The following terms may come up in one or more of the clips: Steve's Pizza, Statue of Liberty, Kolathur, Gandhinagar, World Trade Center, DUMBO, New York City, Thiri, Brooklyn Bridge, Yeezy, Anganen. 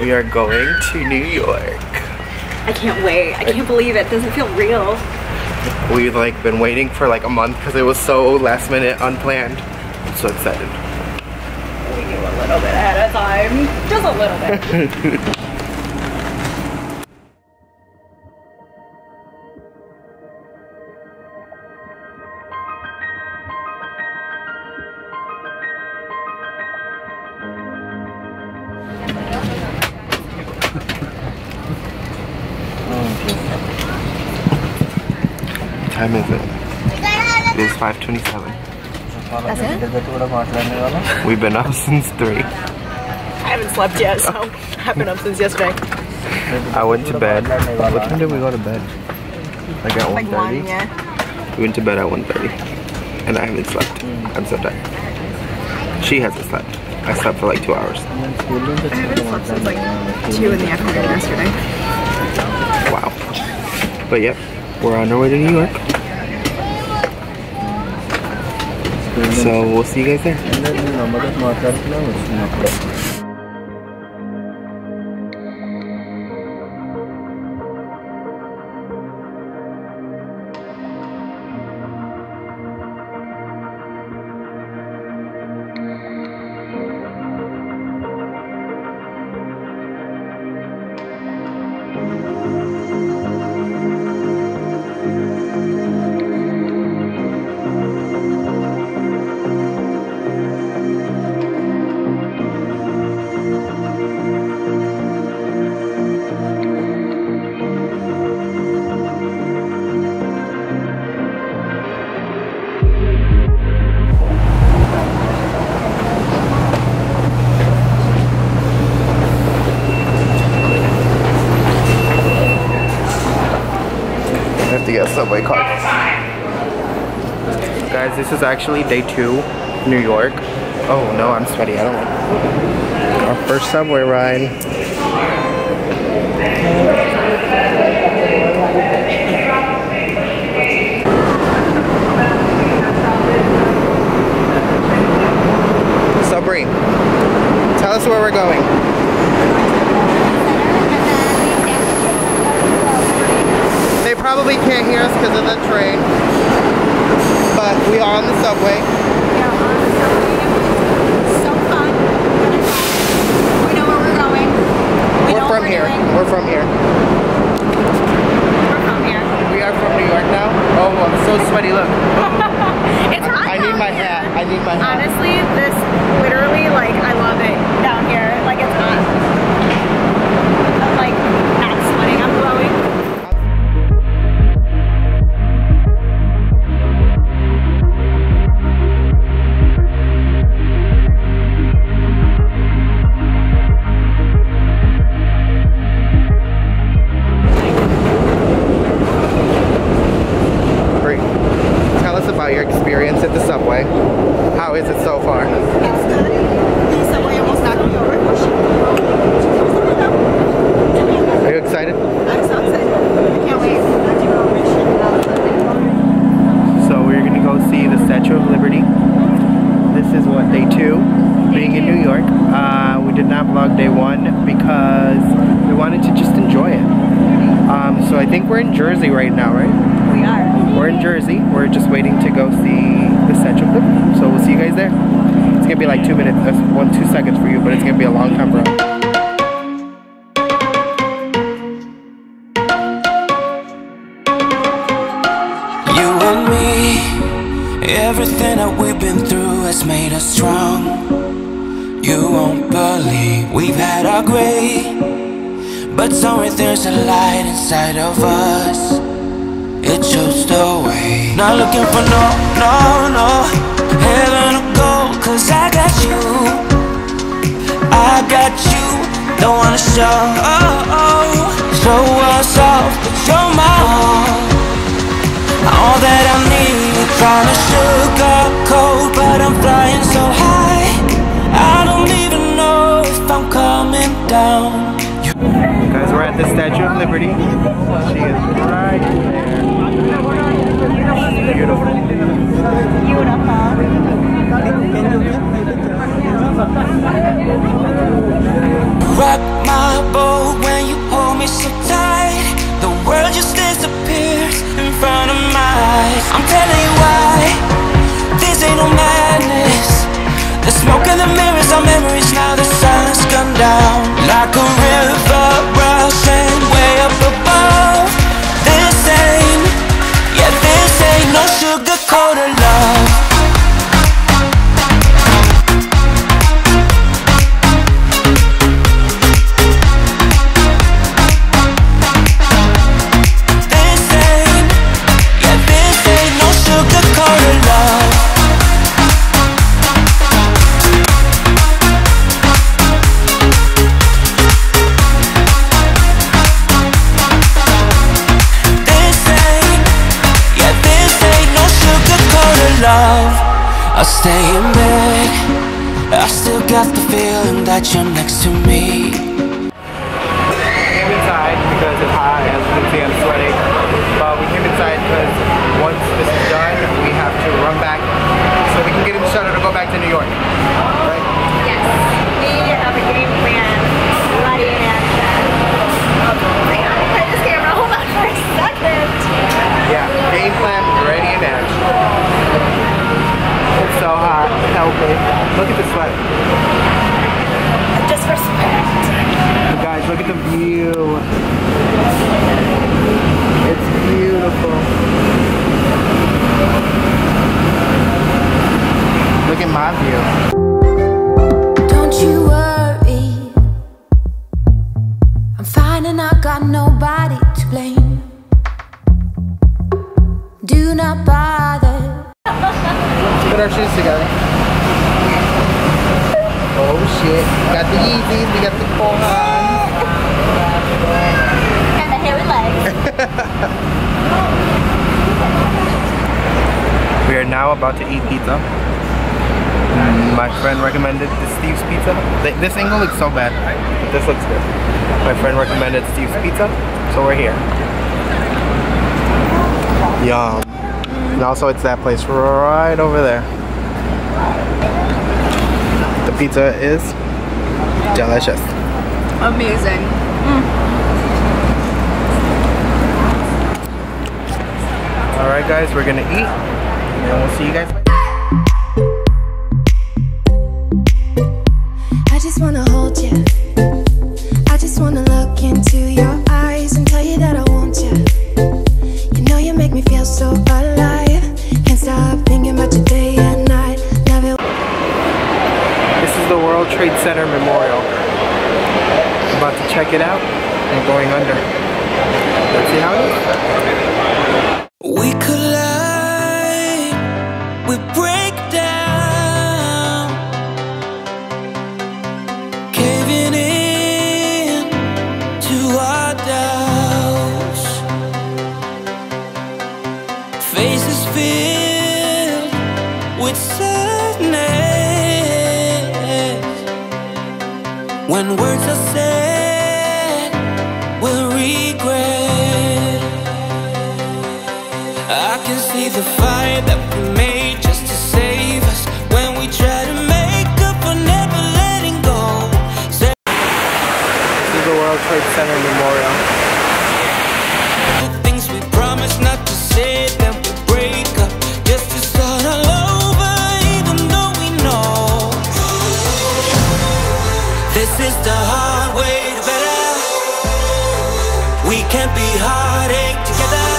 We are going to New York. I can't wait. I can't believe it. It doesn't feel real. We've like been waiting for like a month because it was so last minute, unplanned. I'm so excited. We knew a little bit ahead of time. Just a little bit. What time is it? It is 5:27. That's it? We've been up since 3. I haven't slept yet, so I've been up since yesterday. I went to bed. What time did we go to bed? Like at 1:30? Like 1, yeah. We went to bed at 1:30. And I haven't slept. I'm so tired. She hasn't slept. I slept for like 2 hours. I haven't slept since like 2 in the afternoon yesterday. Wow. But yep. We're on our way to New York. So we'll see you guys there. Subway card. Guys, this is actually day 2, New York. Oh no, I'm sweaty. I don't know. Our first subway ride. Subway, tell us where we're going. Probably can't hear us because of the train, but we are on the subway. We are on the subway. It's so fun. We know where we're going. We're from here. We're from here. We are from New York now. Oh, I'm so sweaty. Look. It's hot. I need my hat. I need my hat. Honestly, this literally, like, I love it down here. Like, it's hot. I'm like not sweating. I'm glowing. Everything that we've been through has made us strong. You won't believe we've had our gray, but somewhere there's a light inside of us. It shows the way. Not looking for no, no, no heaven or gold, cause I got you, I got you. Don't wanna show, oh, oh, show us off, but you're my all. All that I need, I'm trying to sugar coat, but I'm flying so high, I don't even know if I'm coming down. Guys, we're at the Statue of Liberty. She is right there. She's beautiful. Beautiful. Wrap my I'm telling you why, this ain't no madness. The smoke in the mirrors are memories. Now the sun's come down like a river rushing way up above. This ain't, yeah, this ain't no sugar-coated love. I'm staying back, I still got the feeling that you're next to me. We came inside because it's hot, as you can see I'm sweating. But we came inside because once this is done, we have to run back so we can get in the shuttle to go back to New York. Right? Yes, we have a game plan, bloody action. Oh my god, I just can't hold on for a second. Yeah, game plan ready in action. It's so hot, help it. Look at the sweat. Just for sweat. Guys, look at the view. It's beautiful. Look at my view. Don't you worry. I'm fine and I got nobody to blame. Do not bother. Put our shoes together. Oh shit. We got the Yeezys, we got the Kohans. And the hairy legs. We are now about to eat pizza. My friend recommended the Steve's Pizza. This angle looks so bad. This looks good. My friend recommended Steve's Pizza, so we're here. Yum. And also it's that place right over there. The pizza is delicious. Amazing. Mm. Alright guys, we're gonna eat and we'll see you guys later. I just wanna hold you. I just wanna look into your eyes and tell you that I want you. You know you make me feel so alive. Stop thinking about your day and night. Love it. This is the World Trade Center Memorial. I'm about to check it out and going under. Let's see how it is. We collide, we break down, caving in to our doubts. Faces filled with sadness. When words are said, we'll regret. I can see the fire that we made just to save us. When we try to make up for never letting go. This is the World Trade Center Memorial. The things we promised not to say, then we break up just to start our love. This is the hard way to better. We can't be heartache together.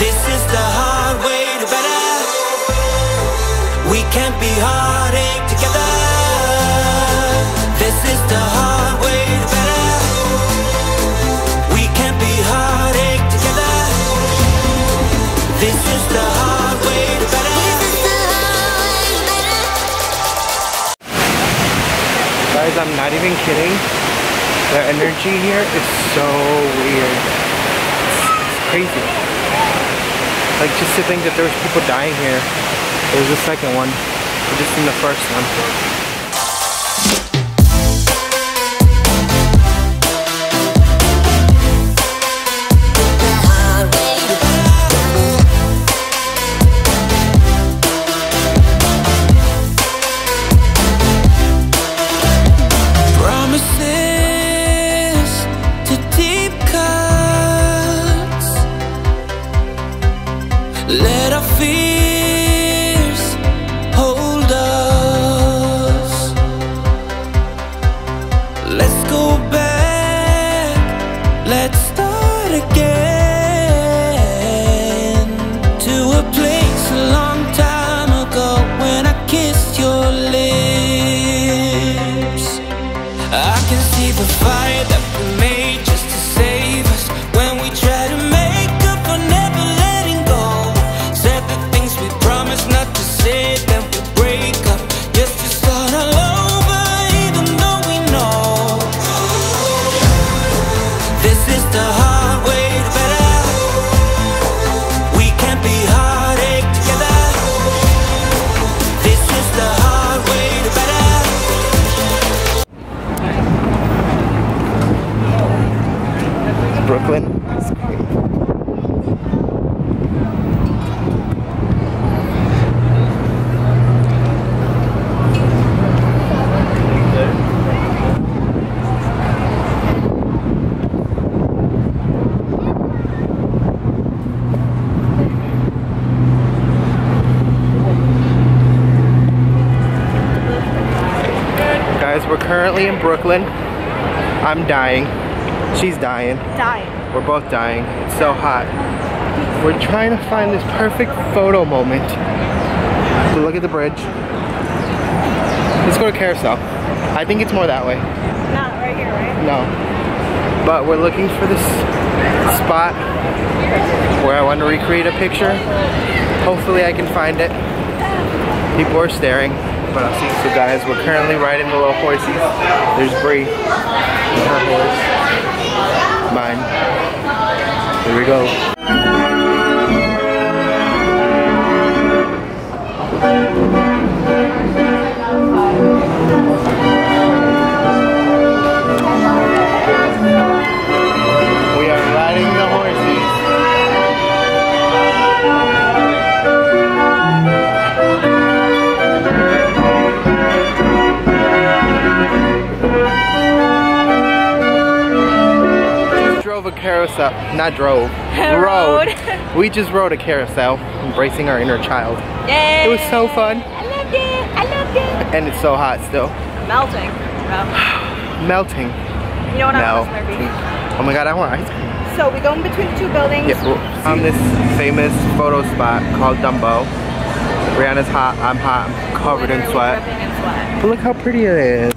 This is the hard way to better. We can't be heartache together. This is the hard way to better. We can't be heartache together. This is the hard way to better. Guys, I'm not even kidding. The energy here is so weird. It's crazy. Like, just to think that there was people dying here. It was the second one. We're just in the first one. To deep cuts, Brooklyn. It's We're currently in Brooklyn. I'm dying. She's dying. Dying. We're both dying. It's so hot. We're trying to find this perfect photo moment. So look at the bridge. Let's go to Carousel. I think it's more that way. Not right here, right? No. But we're looking for this spot where I want to recreate a picture. Hopefully I can find it. People are staring. But I'll see. So guys, we're currently riding the little horsies. There's Bree, her horse, mine. Here we go. We are riding the horsies. A carousel, not drove, rode. We just rode a carousel, embracing our inner child. Yay. It was so fun. I loved it, I loved it. And it's so hot still. Melting. Melting. You know what I'm saying? Oh my god, I want ice cream. So we go in between two buildings. Yeah, we're on this famous photo spot called Dumbo. Brianna's hot, I'm hot, I'm covered in sweat. But look how pretty it is.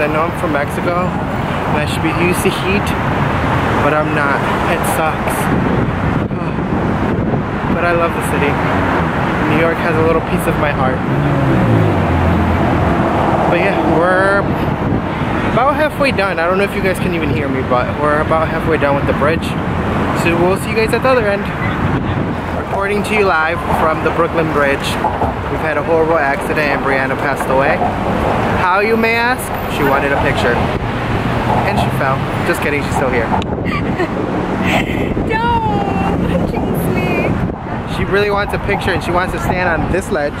I know I'm from Mexico and I should be used to heat, but I'm not. It sucks. Oh. But I love the city. New York has a little piece of my heart. But yeah, we're about halfway done. I don't know if you guys can even hear me, but we're about halfway done with the bridge. So we'll see you guys at the other end. Reporting to you live from the Brooklyn Bridge. We've had a horrible accident and Brianna passed away. How, you may ask? She wanted a picture. And she fell. Just kidding, she's still here. Don't! Please. She really wants a picture and she wants to stand on this ledge.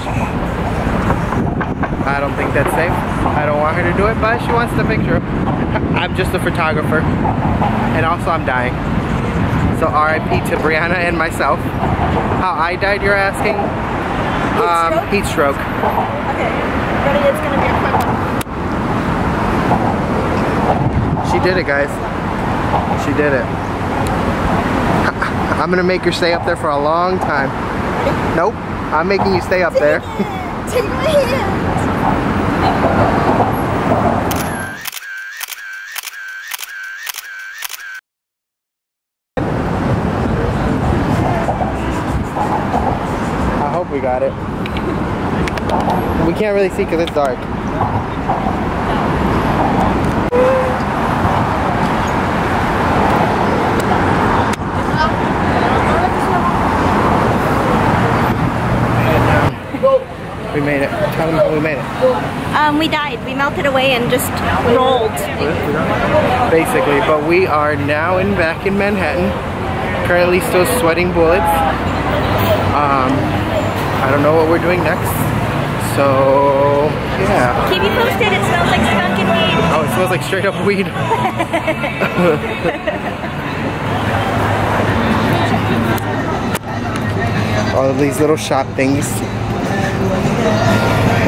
I don't think that's safe. I don't want her to do it, but she wants the picture. I'm just a photographer. And also I'm dying. So RIP to Brianna and myself. How I died, you're asking? Heat stroke. Okay, ready, it's gonna be a quick one. She did it, guys. She did it. I'm gonna make her stay up there for a long time. Nope, I'm making you stay up there. Take my hand. We got it. We can't really see because it's dark. We made it. Tell them how we made it. We died. We melted away and just rolled. Basically, but we are now back in Manhattan. Currently still sweating bullets. I don't know what we're doing next, so yeah. Keep you posted, it smells like skunk and weed. Oh, it smells like straight up weed. All of these little shop things,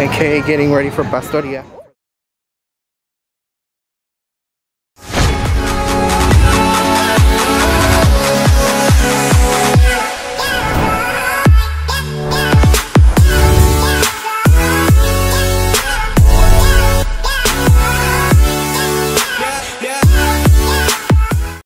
aka getting ready for pastoria.